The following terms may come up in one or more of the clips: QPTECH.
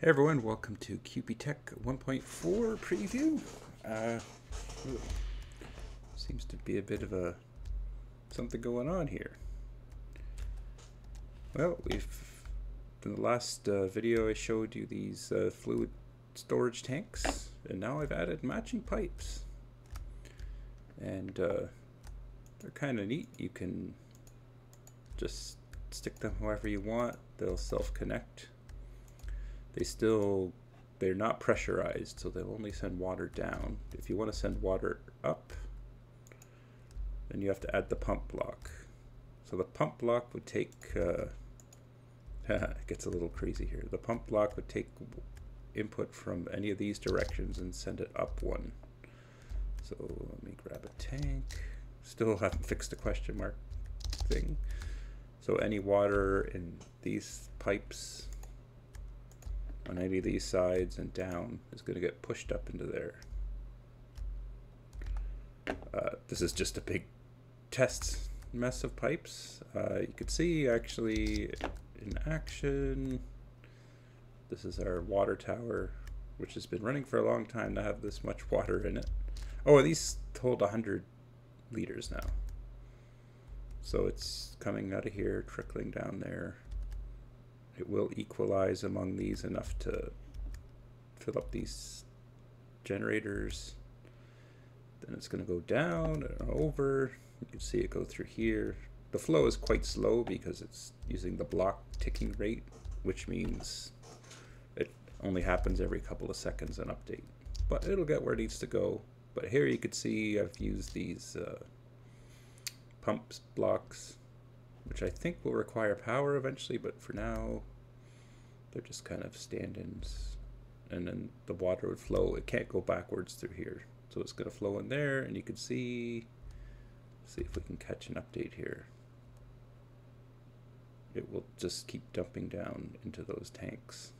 Hey everyone, welcome to QPTECH 1.4 preview. Seems to be a bit of a something going on here. Well, in the last video I showed you these fluid storage tanks, and now I've added matching pipes. And they're kind of neat. You can just stick them however you want. They'll self-connect. They're not pressurized, so they'll only send water down. If you want to send water up, then you have to add the pump block. So the pump block would take, it gets a little crazy here. The pump block would take input from any of these directions and send it up one. So let me grab a tank. Still haven't fixed the question mark thing. So any water in these pipes on any of these sides and down is going to get pushed up into there. This is just a big test mess of pipes. You could see actually in action, this is our water tower, which has been running for a long time to have this much water in it. Oh, these hold 100 liters now. So it's coming out of here, trickling down there. It will equalize among these enough to fill up these generators. Then it's going to go down and over. You can see it go through here. The flow is quite slow because it's using the block ticking rate, which means it only happens every couple of seconds an update. But it'll get where it needs to go. But here you can see I've used these pumps blocks, which I think will require power eventually, but for now, they're just kind of stand-ins. And then the water would flow. It can't go backwards through here. So it's gonna flow in there, and you can see if we can catch an update here. It will just keep dumping down into those tanks,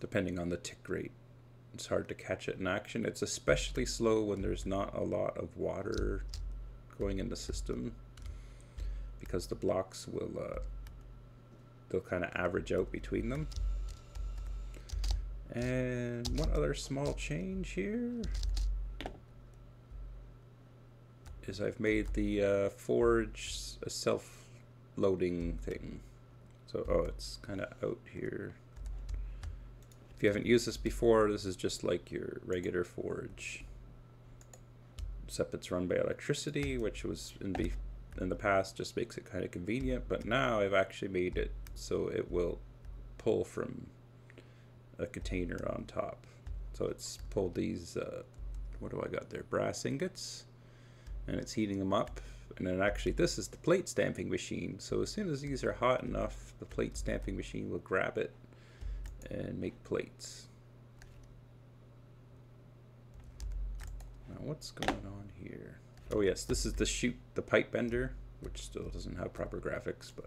depending on the tick rate. It's hard to catch it in action. It's especially slow when there's not a lot of water going in the system, because the blocks will they'll kind of average out between them. And one other small change here is I've made the forge a self-loading thing. So it's kind of out here. If you haven't used this before, this is just like your regular forge, except it's run by electricity, which was in the past just makes it kind of convenient. But now I've actually made it so it will pull from a container on top. So it's pulled these, what do I got there, brass ingots, and it's heating them up. And then actually this is the plate stamping machine. So as soon as these are hot enough, the plate stamping machine will grab it and make plates. Now what's going on here? Oh yes, this is the chute, the pipe bender, which still doesn't have proper graphics, but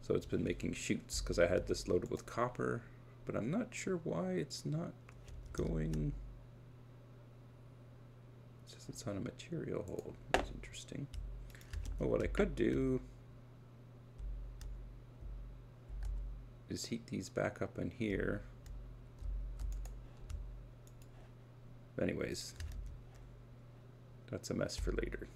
so it's been making chutes because I had this loaded with copper, but I'm not sure why it's not going. It says it's on a material hold. That's interesting. Well, what I could do is heat these back up in here. Anyways, that's a mess for later.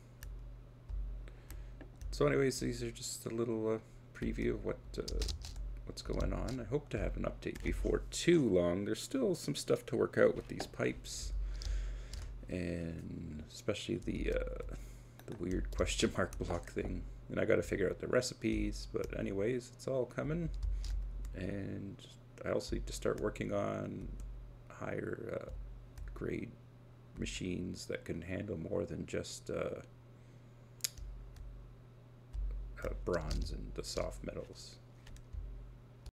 So anyways, these are just a little preview of what's going on. I hope to have an update before too long. There's still some stuff to work out with these pipes, and especially the weird question mark block thing. And I got to figure out the recipes, but anyways, it's all coming. And I also need to start working on higher grade machines that can handle more than just bronze and the soft metals.